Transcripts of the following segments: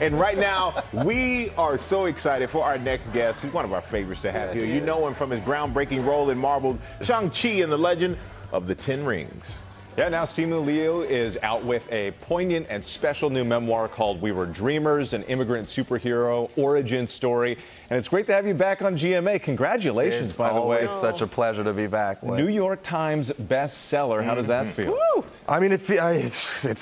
And right now, we are so excited for our next guest. He's one of our favorites to have here. You know him from his groundbreaking role in Marvel, Shang-Chi and the Legend of the Ten Rings. Yeah, now Simu Liu is out with a poignant and special new memoir called We Were Dreamers, an immigrant superhero origin story. And it's great to have you back on GMA. Congratulations, by the way. It's always such a pleasure to be back. New York Times bestseller. How does that feel? Woo! I mean, it's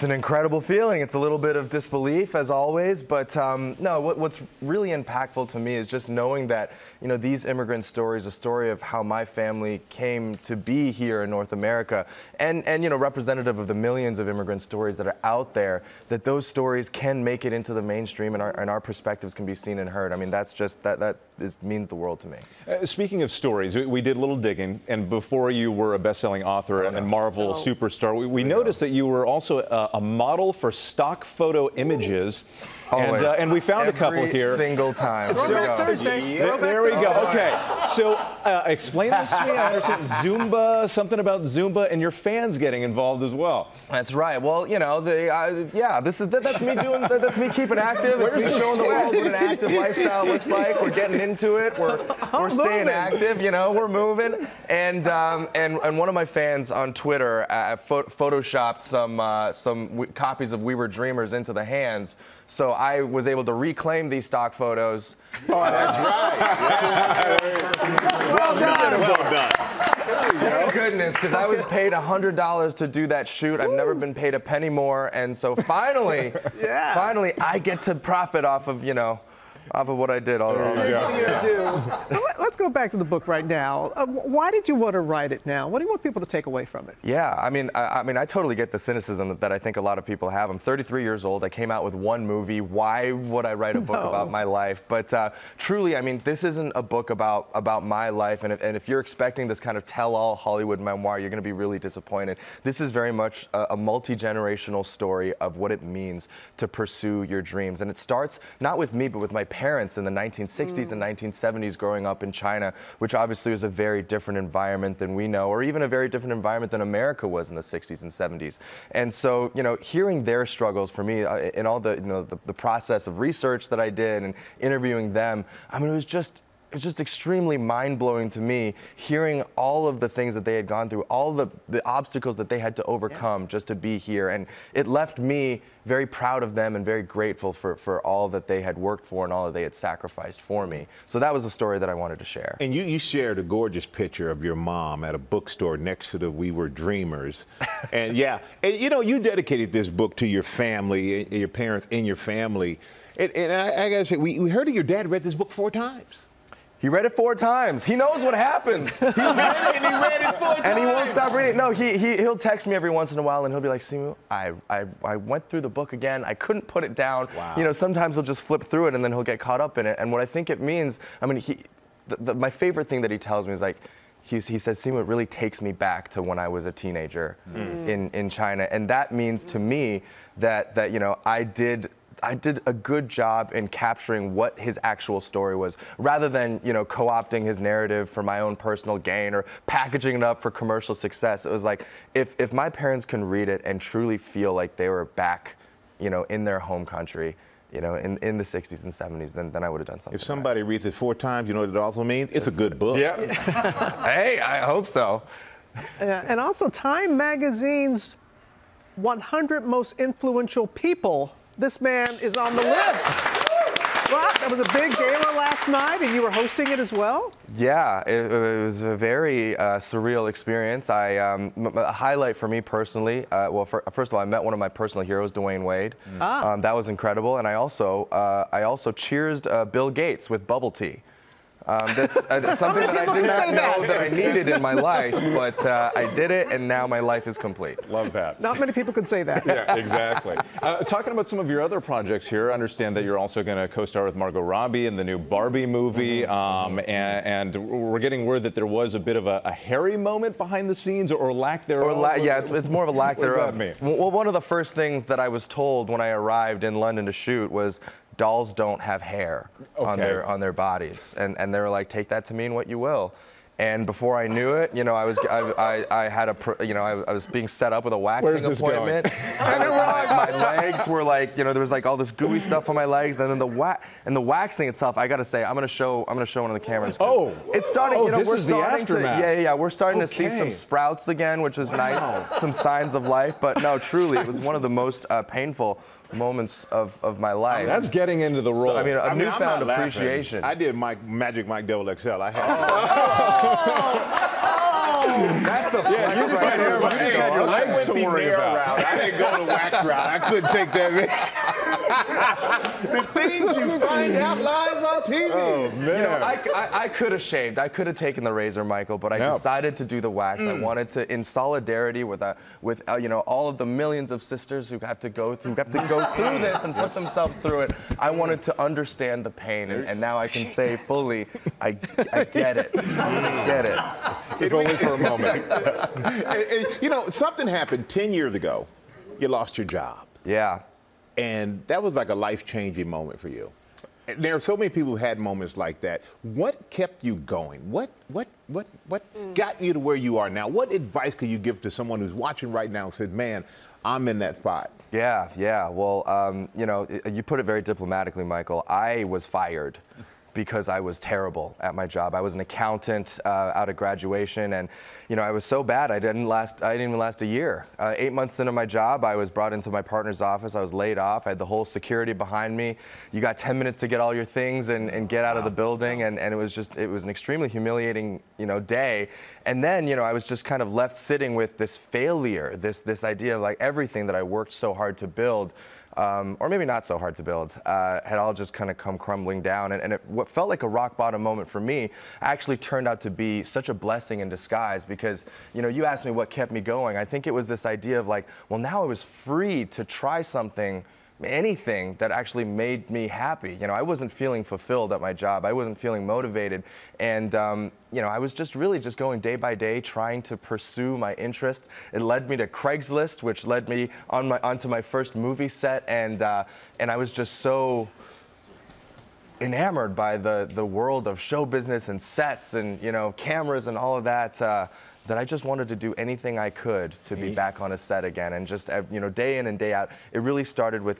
an incredible feeling. It's a little bit of disbelief, as always. But no, what's really impactful to me is just knowing that, you know, these immigrant stories, a story of how my family came to be here in North America, and you know, representative of the millions of immigrant stories that are out there, that those stories can make it into the mainstream and our perspectives can be seen and heard. I mean, that's just, that means the world to me. Speaking of stories, we did a little digging, and before you were a best-selling author and Marvel superstar, we noticed that you were also a model for stock photo images. And we found a couple here. Every single time. There we go. Okay, so explain this to me. I understand Zumba, something about Zumba, and your fans getting involved as well. That's right. Well, you know, that's me doing. That's me keeping active. It's me showing the world what an active lifestyle looks like. We're getting into it. We're staying active. You know, we're moving. And one of my fans on Twitter photoshopped some copies of We Were Dreamers into the hands. So I was able to reclaim these stock photos. Oh, that's right. Well done. Well done. Thank goodness, because I was paid $100 to do that shoot. I've never been paid a penny more, and so finally, finally, I get to profit off of, you know, off of what I did all along. Let's go back to the book right now. Why did you want to write it now? What do you want people to take away from it? Yeah, I mean, I totally get the cynicism that I think a lot of people have. I'm 33 years old. I came out with one movie. Why would I write a book about my life? But truly, I mean, this isn't a book about my life. And if you're expecting this kind of tell-all Hollywood memoir, you're going to be really disappointed. This is very much a multi-generational story of what it means to pursue your dreams. And it starts not with me, but with my parents in the 1960s and 1970s growing up in China, which obviously was a very different environment than we know, or even a very different environment than America was in the 60s and 70s. And so, you know, hearing their struggles for me in all the, you know, the process of research that I did and interviewing them, I mean, it was just extremely mind-blowing to me, hearing all of the things that they had gone through, all the obstacles that they had to overcome just to be here. And it left me very proud of them and very grateful for all that they had worked for and all that they had sacrificed for me. So that was a story that I wanted to share. And you shared a gorgeous picture of your mom at a bookstore next to the We Were Dreamers. And yeah, and you know, you dedicated this book to your family, your parents and your family. And I gotta say, we heard that your dad read this book 4 times. He read it 4 times. He knows what happens. He read it and he read it 4 times. And he won't stop reading. No, he'll text me every once in a while and he'll be like, Simu, I went through the book again. I couldn't put it down. Wow. You know, sometimes he'll just flip through it and then he'll get caught up in it. And what I think it means, I mean, my favorite thing that he tells me is like, he says, Simu, it really takes me back to when I was a teenager in China. And that means to me that you know, I did a good job in capturing what his actual story was, rather than, you know, co-opting his narrative for my own personal gain or packaging it up for commercial success. It was like, if my parents can read it and truly feel like they were back, you know, in their home country, you know, in the 60s and 70s, then I would have done something. If somebody reads it 4 times, you know what it also means? It's a good book. Yeah. Hey, I hope so. And also Time Magazine's 100 most influential people. This man is on the list. Rob, that was a big gala last night, and you were hosting it as well? Yeah, it was a very surreal experience. A highlight for me personally, first of all, I met one of my personal heroes, Dwyane Wade. That was incredible, and I also cheersed Bill Gates with bubble tea. That's something that I did not know that I needed in my life, but I did it, and now my life is complete. Love that. Not many people can say that. Yeah, exactly. Talking about some of your other projects here, I understand that you're also going to co-star with Margot Robbie in the new Barbie movie, and we're getting word that there was a bit of a hairy moment behind the scenes, or lack thereof. Yeah, it's more of a lack thereof. What does that mean? Well, one of the first things that I was told when I arrived in London to shoot was, dolls don't have hair on their bodies, and they were like, take that to mean what you will. And before I knew it, you know, I was being set up with a waxing appointment. My legs were like, you know, there was like all this gooey stuff on my legs, and then the waxing itself. I gotta say, I'm gonna show one of the cameras. Oh, it's starting. Oh, you know, this is the aftermath. We're starting to see some sprouts again, which is nice. Some signs of life, but no, truly, it was one of the most painful moments of my life. That's getting into the role. So, I mean, a newfound appreciation. I did my Magic Mike Double XL. I had. That's a flex right there. Your legs to worry about. I didn't go the wax route. I couldn't take that. The things you find out live on TV. Oh man! You know, I could have shaved. I could have taken the razor, Michael, but I decided to do the wax. I wanted to, in solidarity with you know, all of the millions of sisters who have to go through this and put themselves through it. I wanted to understand the pain, and now I can say fully, I get it. I get it. If only for a moment. You know, something happened 10 years ago. You lost your job. Yeah. And that was like a life-changing moment for you. And there are so many people who had moments like that. What kept you going? What got you to where you are now? What advice could you give to someone who's watching right now and says, man, I'm in that spot? Yeah. Well, you know, you put it very diplomatically, Michael. I was fired. Because I was terrible at my job. I was an accountant out of graduation, and you know, I was so bad I didn't even last a year. 8 months into my job, I was brought into my partner's office. I was laid off. I had the whole security behind me. You got 10 minutes to get all your things and get out of the building, and it was an extremely humiliating, you know, day. And then, you know, I was just kind of left sitting with this failure, this idea of like everything that I worked so hard to build. Or maybe not so hard to build, had all just kind of come crumbling down. And what felt like a rock bottom moment for me actually turned out to be such a blessing in disguise, because, you know, you asked me what kept me going. I think it was this idea of like, well, now I was free to try something, anything that actually made me happy. You know, I wasn't feeling fulfilled at my job. I wasn't feeling motivated. And, you know, I was just really just going day by day trying to pursue my interest. It led me to Craigslist, which led me onto my first movie set. And I was just so enamored by the world of show business and sets and, you know, cameras and all of that, that I just wanted to do anything I could to be back on a set again. And just, you know, day in and day out, it really started with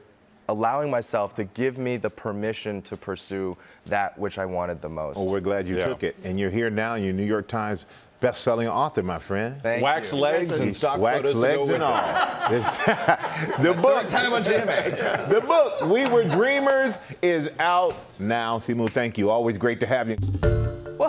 allowing myself to give me the permission to pursue that which I wanted the most. Well, we're glad you took it. And you're here now, you're New York Times best-selling author, my friend. Wax legs and stock photos to go with it. The book, the book, We Were Dreamers, is out now. Simu, thank you. Always great to have you. Well,